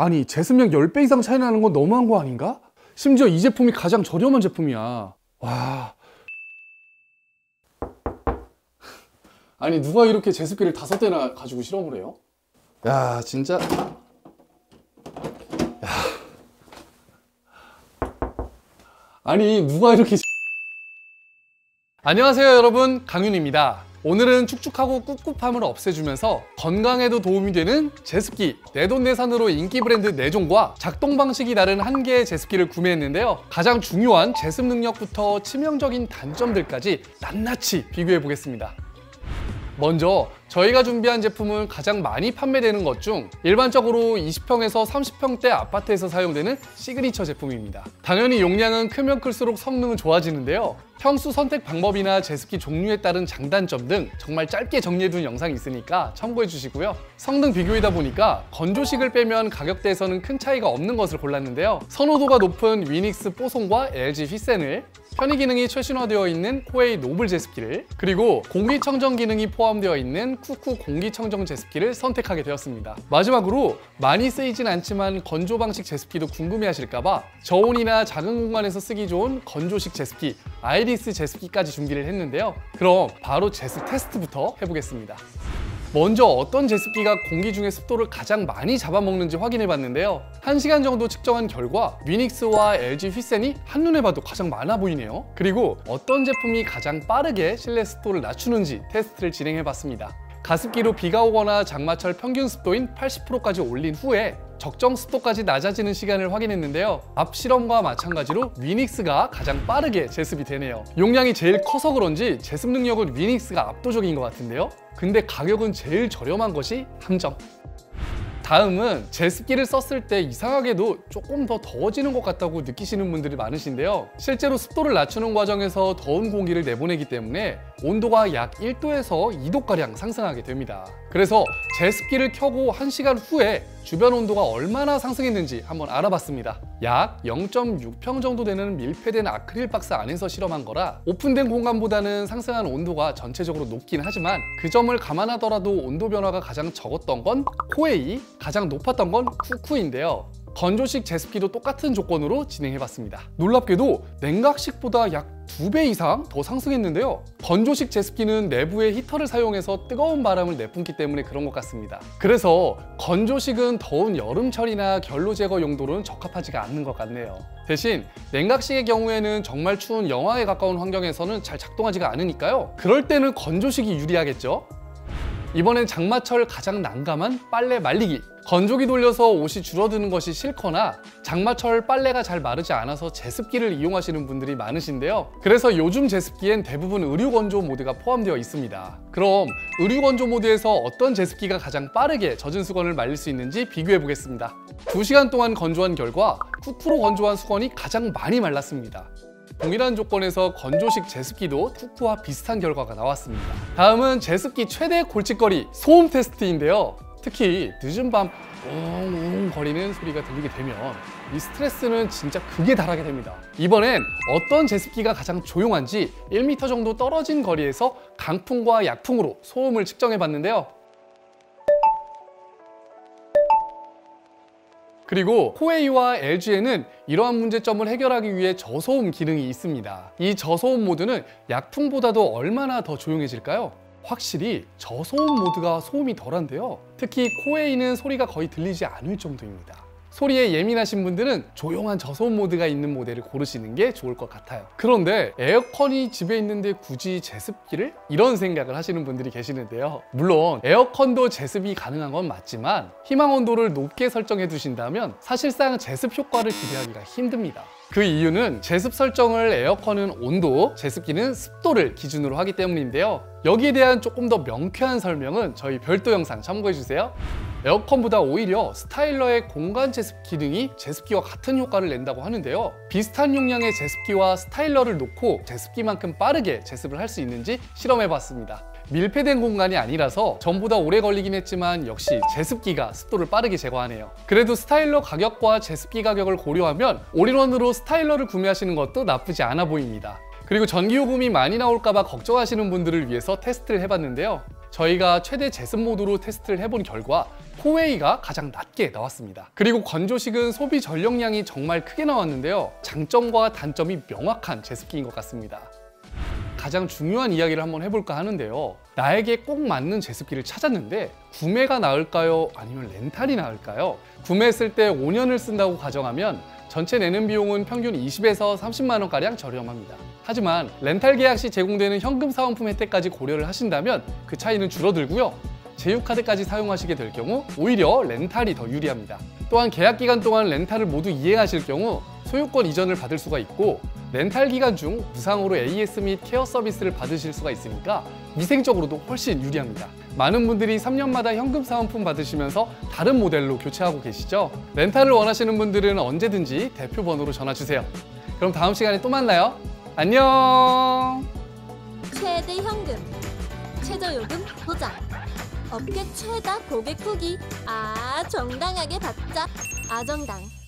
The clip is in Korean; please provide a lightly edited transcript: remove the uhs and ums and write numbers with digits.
아니 제습량 10배 이상 차이 나는 건 너무한 거 아닌가? 심지어 이 제품이 가장 저렴한 제품이야. 와... 아니 누가 이렇게 제습기를 5대나 가지고 실험을 해요? 야 진짜... 야... 아니 누가 이렇게... 안녕하세요 여러분, 강윤입니다. 오늘은 축축하고 꿉꿉함을 없애주면서 건강에도 도움이 되는 제습기 내돈내산으로 인기 브랜드 4종과 작동 방식이 다른 1개의 제습기를 구매했는데요. 가장 중요한 제습 능력부터 치명적인 단점들까지 낱낱이 비교해 보겠습니다. 먼저 저희가 준비한 제품은 가장 많이 판매되는 것 중 일반적으로 20평에서 30평대 아파트에서 사용되는 시그니처 제품입니다. 당연히 용량은 크면 클수록 성능은 좋아지는데요. 평수 선택 방법이나 제습기 종류에 따른 장단점 등 정말 짧게 정리해둔 영상이 있으니까 참고해 주시고요. 성능 비교이다 보니까 건조식을 빼면 가격대에서는 큰 차이가 없는 것을 골랐는데요. 선호도가 높은 위닉스 뽀송과 LG 휘센을, 편의 기능이 최신화되어 있는 코웨이 노블 제습기를, 그리고 공기청정 기능이 포함되어 있는 쿠쿠 공기청정 제습기를 선택하게 되었습니다. 마지막으로 많이 쓰이진 않지만 건조 방식 제습기도 궁금해하실까봐 저온이나 작은 공간에서 쓰기 좋은 건조식 제습기 아이리스 제습기까지 준비를 했는데요. 그럼 바로 제습 테스트부터 해보겠습니다. 먼저 어떤 제습기가 공기 중에 습도를 가장 많이 잡아먹는지 확인해봤는데요. 1시간 정도 측정한 결과 위닉스와 LG 휘센이 한눈에 봐도 가장 많아 보이네요. 그리고 어떤 제품이 가장 빠르게 실내 습도를 낮추는지 테스트를 진행해봤습니다. 가습기로 비가 오거나 장마철 평균 습도인 80%까지 올린 후에 적정 습도까지 낮아지는 시간을 확인했는데요. 앞 실험과 마찬가지로 위닉스가 가장 빠르게 제습이 되네요. 용량이 제일 커서 그런지 제습 능력은 위닉스가 압도적인 것 같은데요. 근데 가격은 제일 저렴한 것이 함정. 다음은 제습기를 썼을 때 이상하게도 조금 더 더워지는 것 같다고 느끼시는 분들이 많으신데요. 실제로 습도를 낮추는 과정에서 더운 공기를 내보내기 때문에 온도가 약 1도에서 2도가량 상승하게 됩니다. 그래서 제습기를 켜고 1시간 후에 주변 온도가 얼마나 상승했는지 한번 알아봤습니다. 약 0.6평 정도 되는 밀폐된 아크릴 박스 안에서 실험한 거라 오픈된 공간보다는 상승한 온도가 전체적으로 높긴 하지만 그 점을 감안하더라도 온도 변화가 가장 적었던 건 코웨이, 가장 높았던 건 쿠쿠인데요. 건조식 제습기도 똑같은 조건으로 진행해봤습니다. 놀랍게도 냉각식보다 약 2배 이상 더 상승했는데요. 건조식 제습기는 내부에 히터를 사용해서 뜨거운 바람을 내뿜기 때문에 그런 것 같습니다. 그래서 건조식은 더운 여름철이나 결로 제거 용도로는 적합하지가 않는 것 같네요. 대신 냉각식의 경우에는 정말 추운 영하에 가까운 환경에서는 잘 작동하지가 않으니까요. 그럴 때는 건조식이 유리하겠죠? 이번엔 장마철 가장 난감한 빨래 말리기. 건조기 돌려서 옷이 줄어드는 것이 싫거나 장마철 빨래가 잘 마르지 않아서 제습기를 이용하시는 분들이 많으신데요. 그래서 요즘 제습기엔 대부분 의류건조 모드가 포함되어 있습니다. 그럼 의류건조 모드에서 어떤 제습기가 가장 빠르게 젖은 수건을 말릴 수 있는지 비교해 보겠습니다. 2시간 동안 건조한 결과 쿠쿠로 건조한 수건이 가장 많이 말랐습니다. 동일한 조건에서 건조식 제습기도 쿠쿠와 비슷한 결과가 나왔습니다. 다음은 제습기 최대 골칫거리 소음 테스트인데요. 특히 늦은 밤 웅웅 거리는 소리가 들리게 되면 이 스트레스는 진짜 극에 달하게 됩니다. 이번엔 어떤 제습기가 가장 조용한지 1m 정도 떨어진 거리에서 강풍과 약풍으로 소음을 측정해봤는데요. 그리고 코웨이와 LG에는 이러한 문제점을 해결하기 위해 저소음 기능이 있습니다. 이 저소음 모드는 약풍보다도 얼마나 더 조용해질까요? 확실히 저소음 모드가 소음이 덜한데요. 특히 코웨이는 소리가 거의 들리지 않을 정도입니다. 소리에 예민하신 분들은 조용한 저소음 모드가 있는 모델을 고르시는 게 좋을 것 같아요. 그런데 에어컨이 집에 있는데 굳이 제습기를? 이런 생각을 하시는 분들이 계시는데요. 물론 에어컨도 제습이 가능한 건 맞지만 희망 온도를 높게 설정해 두신다면 사실상 제습 효과를 기대하기가 힘듭니다. 그 이유는 제습 설정을 에어컨은 온도, 제습기는 습도를 기준으로 하기 때문인데요. 여기에 대한 조금 더 명쾌한 설명은 저희 별도 영상 참고해주세요. 에어컨보다 오히려 스타일러의 공간 제습 기능이 제습기와 같은 효과를 낸다고 하는데요. 비슷한 용량의 제습기와 스타일러를 놓고 제습기만큼 빠르게 제습을 할 수 있는지 실험해봤습니다. 밀폐된 공간이 아니라서 전보다 오래 걸리긴 했지만 역시 제습기가 습도를 빠르게 제거하네요. 그래도 스타일러 가격과 제습기 가격을 고려하면 올인원으로 스타일러를 구매하시는 것도 나쁘지 않아 보입니다. 그리고 전기요금이 많이 나올까봐 걱정하시는 분들을 위해서 테스트를 해봤는데요. 저희가 최대 제습 모드로 테스트를 해본 결과 코웨이가 가장 낮게 나왔습니다. 그리고 건조식은 소비 전력량이 정말 크게 나왔는데요. 장점과 단점이 명확한 제습기인 것 같습니다. 가장 중요한 이야기를 한번 해볼까 하는데요. 나에게 꼭 맞는 제습기를 찾았는데 구매가 나을까요? 아니면 렌탈이 나을까요? 구매했을 때 5년을 쓴다고 가정하면 전체 내는 비용은 평균 20에서 30만원가량 저렴합니다. 하지만 렌탈 계약 시 제공되는 현금 사은품 혜택까지 고려를 하신다면 그 차이는 줄어들고요. 제휴카드까지 사용하시게 될 경우 오히려 렌탈이 더 유리합니다. 또한 계약 기간 동안 렌탈을 모두 이행하실 경우 소유권 이전을 받을 수가 있고 렌탈 기간 중 무상으로 AS 및 케어 서비스를 받으실 수가 있으니까 위생적으로도 훨씬 유리합니다. 많은 분들이 3년마다 현금 사은품 받으시면서 다른 모델로 교체하고 계시죠? 렌탈을 원하시는 분들은 언제든지 대표 번호로 전화주세요. 그럼 다음 시간에 또 만나요. 안녕! 최대 현금, 최저 요금 보장, 업계 최다 고객 후기, 정당하게 받자, 아정당.